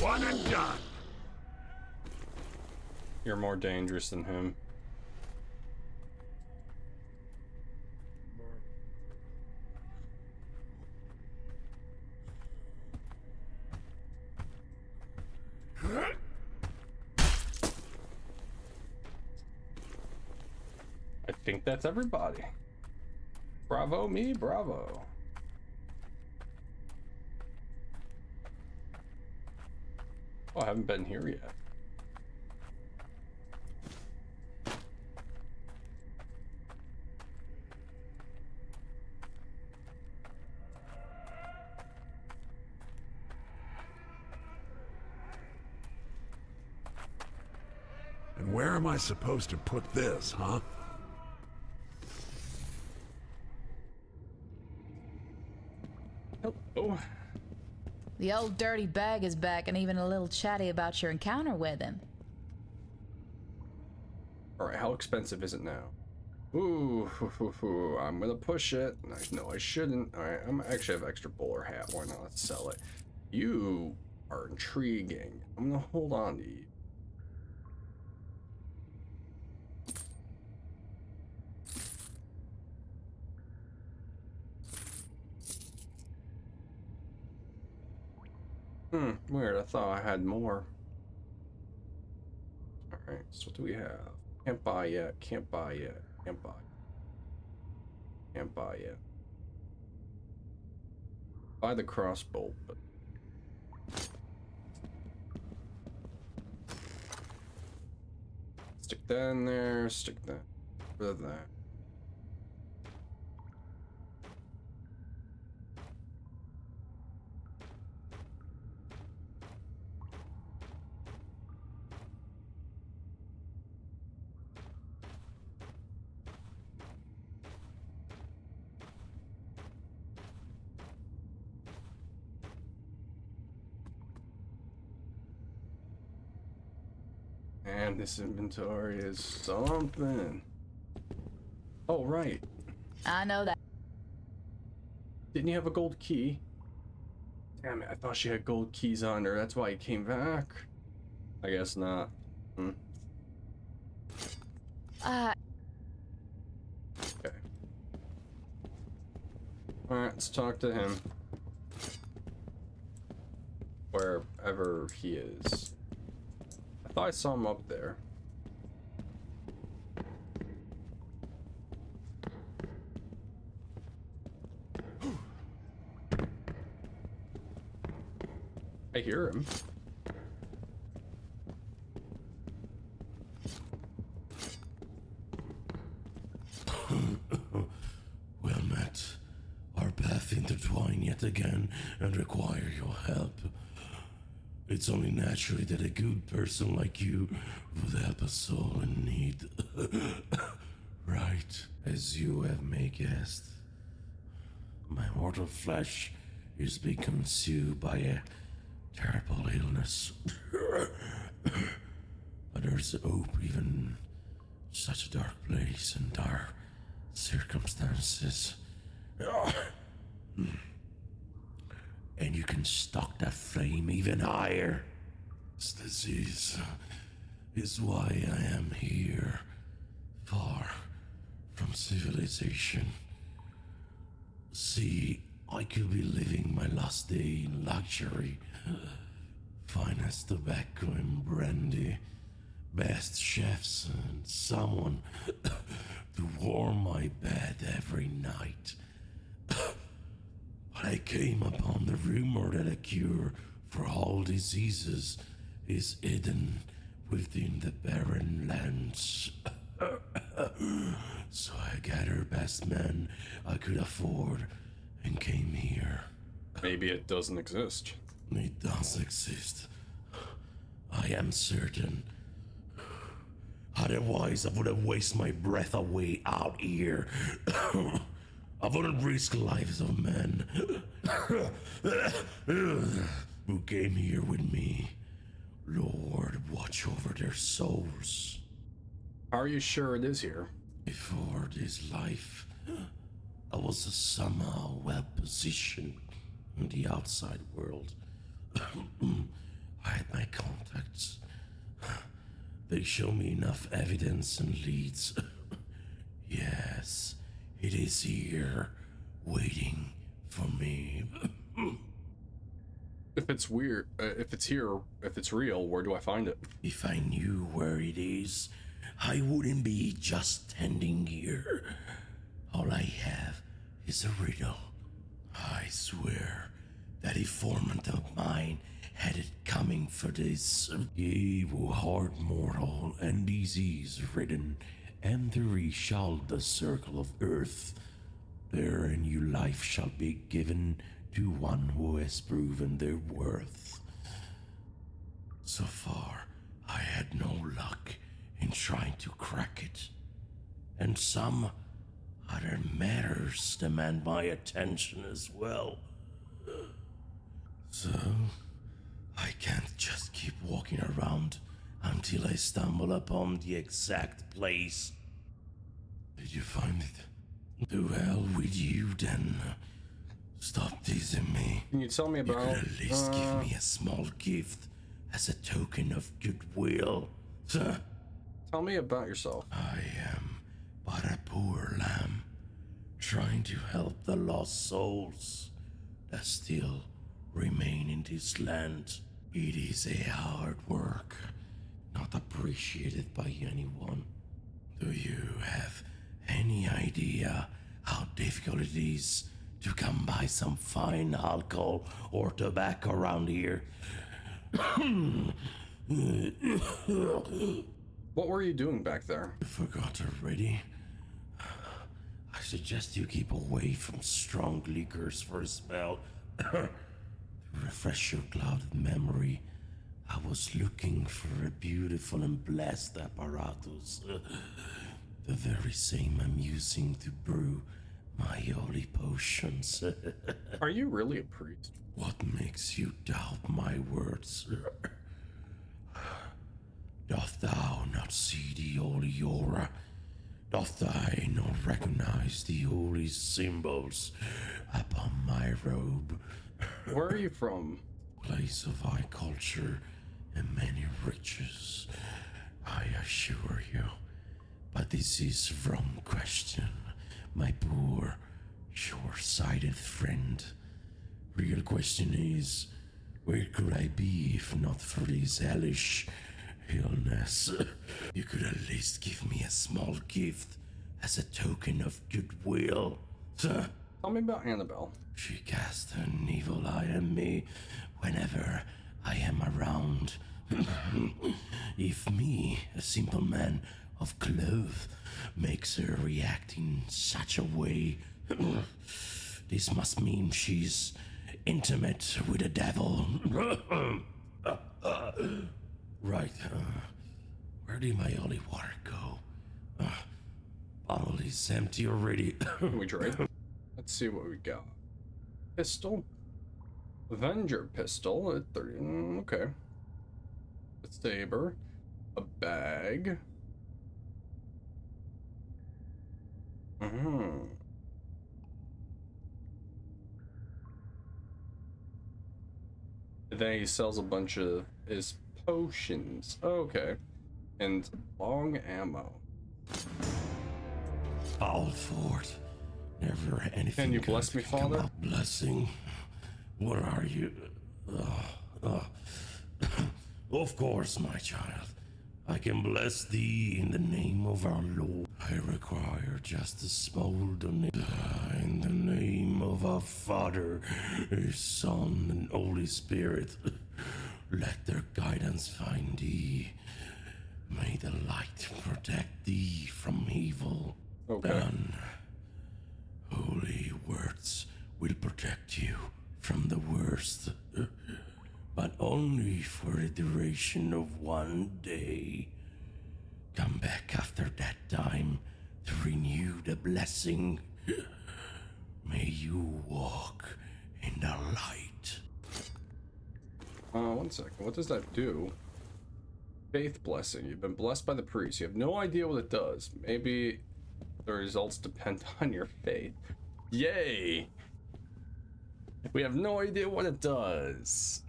One and done. You're more dangerous than him. I think that's everybody. Bravo me, bravo. Oh, I haven't been here yet. And where am I supposed to put this, huh? The old dirty bag is back and even a little chatty about your encounter with him. Alright, how expensive is it now? Ooh, I'm gonna push it. No, I shouldn't. Alright, I'm actually have an extra bowler hat. Why not? Let's sell it. You are intriguing. I'm gonna hold on to you. Hmm, weird, I thought I had more. Alright, so what do we have? Can't buy yet, can't buy yet, can't buy. Can't buy yet. Buy the crossbow, but... Stick that in there, stick that, with that. And this inventory is something. Oh, right. I know that. Didn't you have a gold key? Damn it, I thought she had gold keys on her. That's why he came back. I guess not. Hmm. Okay. Alright, let's talk to him. Wherever he is. I thought I saw him up there. I hear him. Well met. Our path intertwine yet again and require your help. It's only natural that a good person like you would help a soul in need. Right, as you have may guessed, my mortal flesh is being consumed by a terrible illness. But there's hope even in such a dark place and dark circumstances. And you can stock that flame even higher. This disease is why I am here, far from civilization. See, I could be living my last day in luxury. Finest tobacco and brandy, best chefs, and someone to warm my bed every night. came upon the rumor that a cure for all diseases is hidden within the barren lands. So I gathered best men I could afford and came here. Maybe it doesn't exist. It does exist. I am certain. Otherwise, I wouldn't waste my breath away out here. I wouldn't risk lives of men who came here with me. Lord, watch over their souls. Are you sure it is here? Before this life, I was somehow well positioned in the outside world. I had my contacts. They show me enough evidence and leads. Yes, it is here, waiting for me. If it's real, where do I find it? If I knew where it is, I wouldn't be just standing here. All I have is a riddle. I swear that a informant of mine had it coming for this. Ye who heart mortal and disease-ridden, enter ye shall the circle of earth. There a new life shall be given to one who has proven their worth. So far, I had no luck in trying to crack it, and some other matters demand my attention as well. So I can't just keep walking around until I stumble upon the exact place. Did you find it? To hell with you then. Stop teasing me. Can you tell me about... You could at least give me a small gift as a token of goodwill. Tell me about yourself. I am but a poor lamb trying to help the lost souls that still remain in this land. It is a hard work, not appreciated by anyone. Do you have any idea how difficult it is to come by some fine alcohol or tobacco around here? What were you doing back there? You forgot already? I suggest you keep away from strong liquors for a spell. To refresh your clouded memory, I was looking for a beautiful and blessed apparatus, the very same I'm using to brew my holy potions. Are you really a priest? What makes you doubt my words? Doth thou not see the holy aura? Doth thou not recognize the holy symbols upon my robe? Where are you from? Place of high culture and many riches, I assure you. But this is wrong question, my poor, short-sighted friend. Real question is, where could I be if not for this hellish illness? You could at least give me a small gift as a token of goodwill. Tell me about Annabelle. She casts an evil eye at me whenever I am around. If me, a simple man of cloth, makes her react in such a way, this must mean she's intimate with the devil. Right, where did my holy water go? Bottle is empty already. We tried. Let's see what we got. Pistol. Avenger pistol at 30. Okay. A saber. A bag. Then he sells a bunch of his potions. Okay. And long ammo. All forward. Never anything. Can you bless me, Father? Blessing? What are you? Of course, my child. I can bless thee in the name of our Lord. I require just a small donation. In the name of our Father, His Son, and Holy Spirit. Let their guidance find thee. May the light protect thee from evil. Okay. And holy words will protect you from the worst, but only for the duration of one day. Come back after that time to renew the blessing. May you walk in the light. One second. What does that do? Faith blessing. You've been blessed by the priest. You have no idea what it does. Maybe the results depend on your faith. Yay! We have no idea what it does.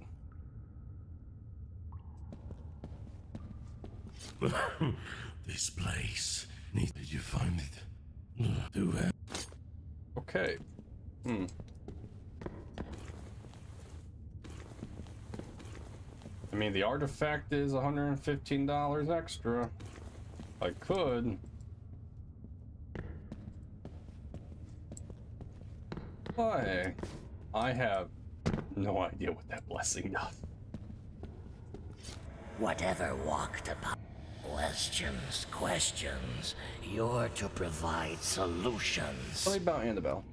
This place. Did you find it? Do it. Okay. Hmm. I mean, the artifact is $115 extra. I could. Why? I have no idea what that blessing does. Whatever walked upon questions, you're to provide solutions. Sorry about Annabelle.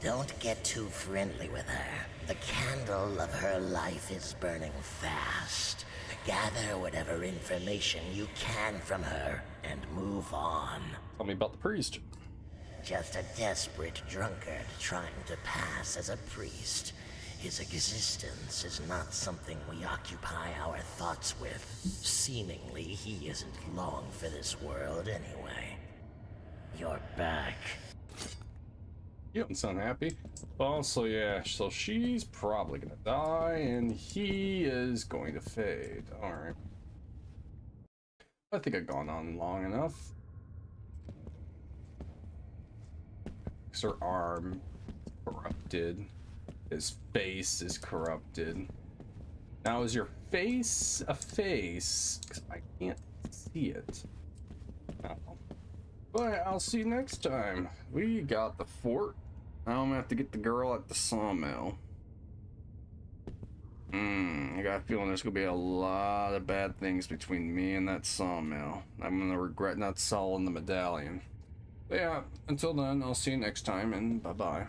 Don't get too friendly with her. The candle of her life is burning fast. Gather whatever information you can from her and move on. Tell me about the priest. Just a desperate drunkard trying to pass as a priest. His existence is not something we occupy our thoughts with. Seemingly, he isn't long for this world anyway. You're back. You don't sound happy. Also, yeah, so she's probably gonna die, and he is going to fade. Alright. I think I've gone on long enough. Fix her arm. Corrupted. His face is corrupted. Now, is your face a face? Because I can't see it. No. But I'll see you next time. We got the fort. Now I'm gonna have to get the girl at the sawmill. I got a feeling there's gonna be a lot of bad things between me and that sawmill. I'm gonna regret not selling the medallion. But yeah, until then, I'll see you next time, and bye-bye.